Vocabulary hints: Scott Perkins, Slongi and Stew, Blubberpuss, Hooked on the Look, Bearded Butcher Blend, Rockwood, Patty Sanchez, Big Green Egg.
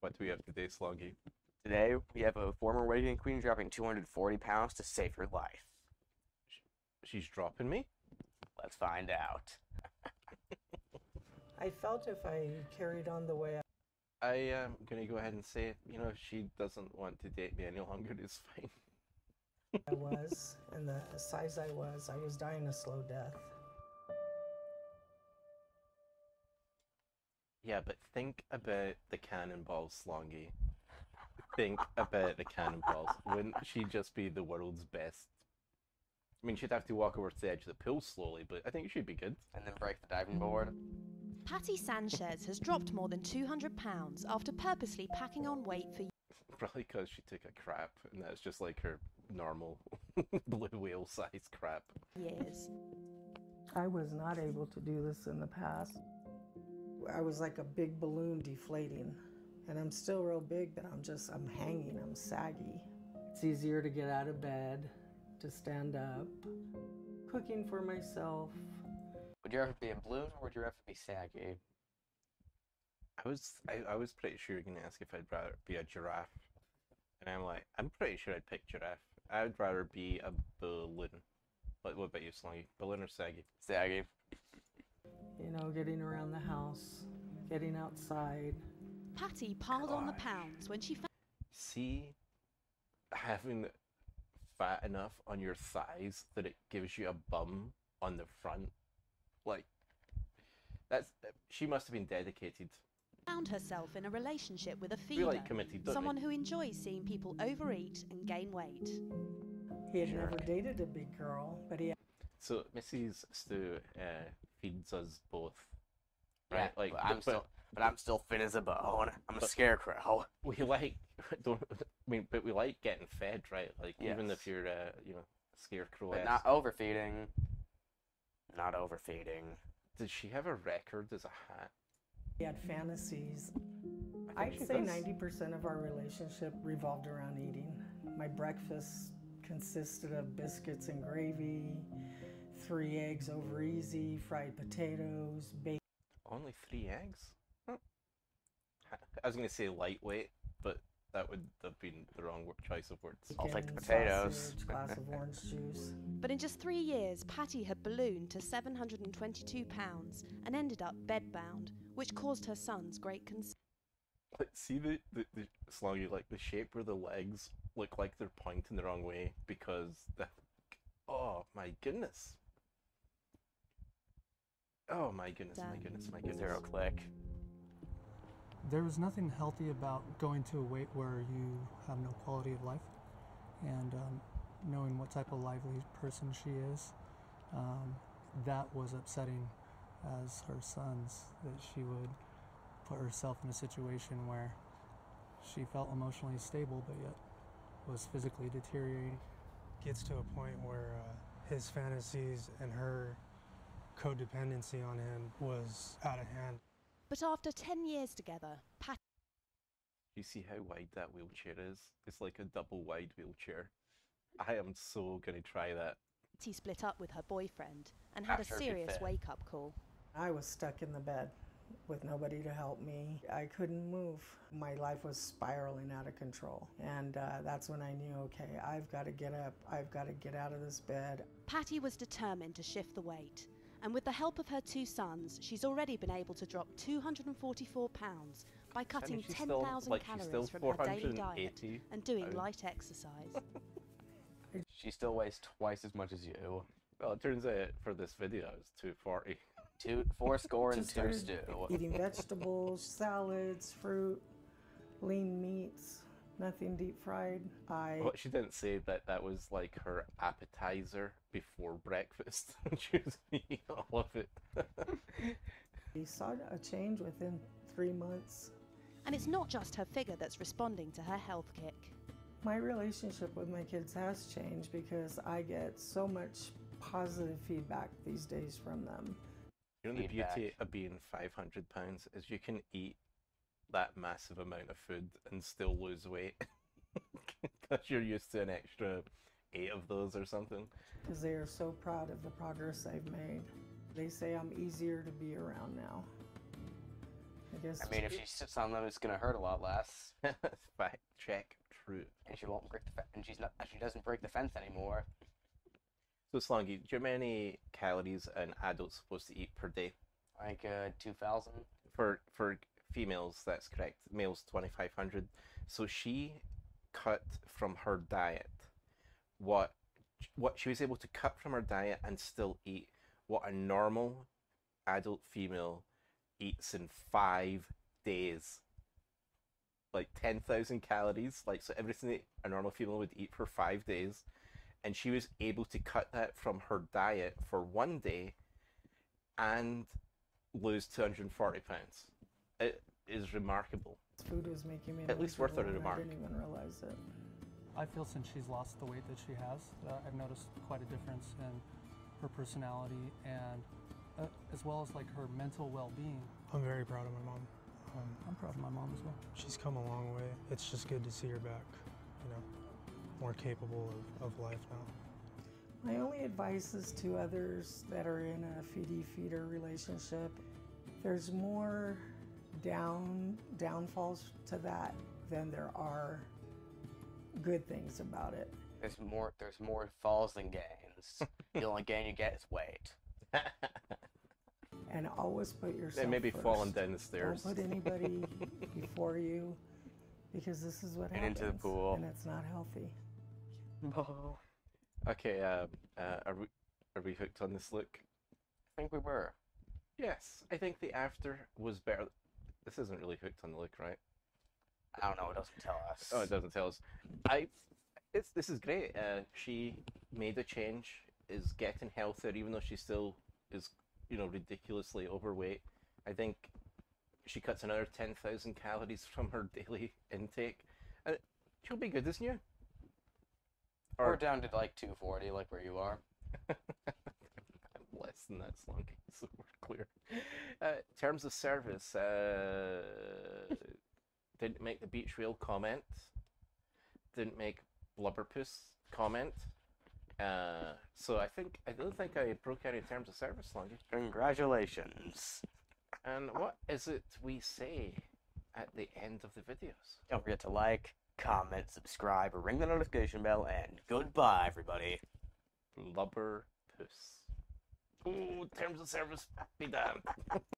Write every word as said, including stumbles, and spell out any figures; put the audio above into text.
What do we have today, Slongi? Today, we have a former weighing queen dropping two hundred forty pounds to save her life. She's dropping me? Let's find out. I felt if I carried on the way I... I am going to go ahead and say, you know, if she doesn't want to date me any longer, it's fine. I was, and the size I was, I was dying a slow death. Yeah, but think about the cannonballs, Slongi. Think about the cannonballs. Wouldn't she just be the world's best? I mean, she'd have to walk over to the edge of the pool slowly, but I think she'd be good. And then break the diving board. Patty Sanchez has dropped more than two hundred pounds after purposely packing on weight for years. Probably because she took a crap, and that's just like her normal blue whale size crap. Years. I was not able to do this in the past. I was like a big balloon deflating, and I'm still real big, but I'm just, I'm hanging, I'm saggy. It's easier to get out of bed, to stand up, cooking for myself. Would you rather be a balloon or would you rather be saggy? I was I, I was pretty sure you were going to ask if I'd rather be a giraffe. And I'm like, I'm pretty sure I'd pick giraffe. I'd rather be a balloon. But what about you, Slongi? Balloon or saggy? Saggy. You know, getting around the house, getting outside. Patty piled Gosh. on the pounds when she found... See? Having fat enough on your thighs that it gives you a bum on the front. Like, that's... She must have been dedicated. Found herself in a relationship with a feeder. We like committed, don't someone we? who enjoys seeing people overeat and gain weight. He had sure. never dated a big girl, but he... So, Missus Stew, uh... feeds us both, right? Yeah, like, but I'm but, still, but I'm still thin as a bone. I'm a scarecrow. We like, don't I mean? But we like getting fed, right? Like, yes. Even if you're, uh, you know, scarecrow. But not overfeeding. Not overfeeding. Did she have a record as a hat? He had fantasies. I'd say ninety percent of our relationship revolved around eating. My breakfast consisted of biscuits and gravy. Three eggs over easy, fried potatoes, bacon. Only three eggs? Huh. I was going to say lightweight, but that would have been the wrong choice of words. I'll take the potatoes. Sausage, glass of orange juice. But in just three years, Patty had ballooned to seven hundred twenty-two pounds and ended up bedbound, which caused her son's great concern. See the, the, the Slongi, like the shape where the legs look like they're pointing the wrong way because the... Oh my goodness. Oh my goodness, my goodness, my goodness. Zero click. There was nothing healthy about going to a weight where you have no quality of life, and um, knowing what type of lively person she is, um, that was upsetting as her sons, that she would put herself in a situation where she felt emotionally stable but yet was physically deteriorating. Gets to a point where uh, his fantasies and her codependency on him was out of hand. But after ten years together, Pat... You see how wide that wheelchair is? It's like a double-wide wheelchair. I am so gonna try that. She split up with her boyfriend and had after a serious wake-up call. I was stuck in the bed with nobody to help me. I couldn't move. My life was spiraling out of control. And uh, that's when I knew, okay, I've got to get up. I've got to get out of this bed. Patty was determined to shift the weight. And with the help of her two sons, she's already been able to drop two hundred forty-four pounds by cutting ten thousand like, calories from her daily diet and doing oh. light exercise. She still weighs twice as much as you. Well, it turns out for this video, it's two forty. Two, four score and two stew. Eating vegetables, salads, fruit, lean meats, nothing deep fried. I. Well, she didn't say that that was like her appetizer before breakfast. She was eating all of it. We saw a change within three months. And it's not just her figure that's responding to her health kick. My relationship with my kids has changed because I get so much positive feedback these days from them. You know, the beauty of being five hundred pounds is you can eat that massive amount of food and still lose weight. Because you're used to an extra eight of those or something. Because they are so proud of the progress I've made. They say I'm easier to be around now. I guess. I mean, if she sits on them, it's gonna hurt a lot less. Fact check, true. And she won't break the fence. And she's not. She doesn't break the fence anymore. So Slongi, do you know how many calories an adult's supposed to eat per day? Like uh, two thousand. For for females, that's correct. Males twenty five hundred. So she cut from her diet what what she was able to cut from her diet and still eat what a normal adult female eats in five days. Like ten thousand calories, like so everything that a normal female would eat for five days. And she was able to cut that from her diet for one day and lose two hundred forty pounds. It is remarkable. This food is making me at least worth a remark. I didn't even realize it. I feel since she's lost the weight that she has, uh, I've noticed quite a difference in her personality and uh, as well as like her mental well-being. I'm very proud of my mom. Um, I'm proud of my mom as well. She's come a long way. It's just good to see her back, you know, more capable of, of life now. My only advice is to others that are in a feedy-feeder relationship, there's more down downfalls to that than there are good things about it. There's more there's more falls than gains. The only gain you get is weight. And always put yourself They may be first. Falling down the stairs. Don't put anybody before you, because this is what and happens. Into the pool. And it's not healthy. Oh. Okay, uh, uh, are we are we hooked on this look? I think we were. Yes, I think the after was better. This isn't really hooked on the look, right? I don't know. It doesn't tell us. Oh, it doesn't tell us. I. It's, this is great. Uh, she made a change, is getting healthier, even though she still is, you know, ridiculously overweight. I think she cuts another ten thousand calories from her daily intake, and she'll be good this year. Or we're down to like two forty, like where you are. Less than that, Slongi, so we're clear. Uh, terms of service. Uh, didn't make the beach wheel comment. Didn't make blubberpuss comment. Uh, so I think I don't think I broke any terms of service, Slongi. Congratulations. And what is it we say at the end of the videos? Don't forget to like, comment, subscribe, or ring the notification bell, and goodbye, everybody. Blubberpuss. Ooh, terms of service be done.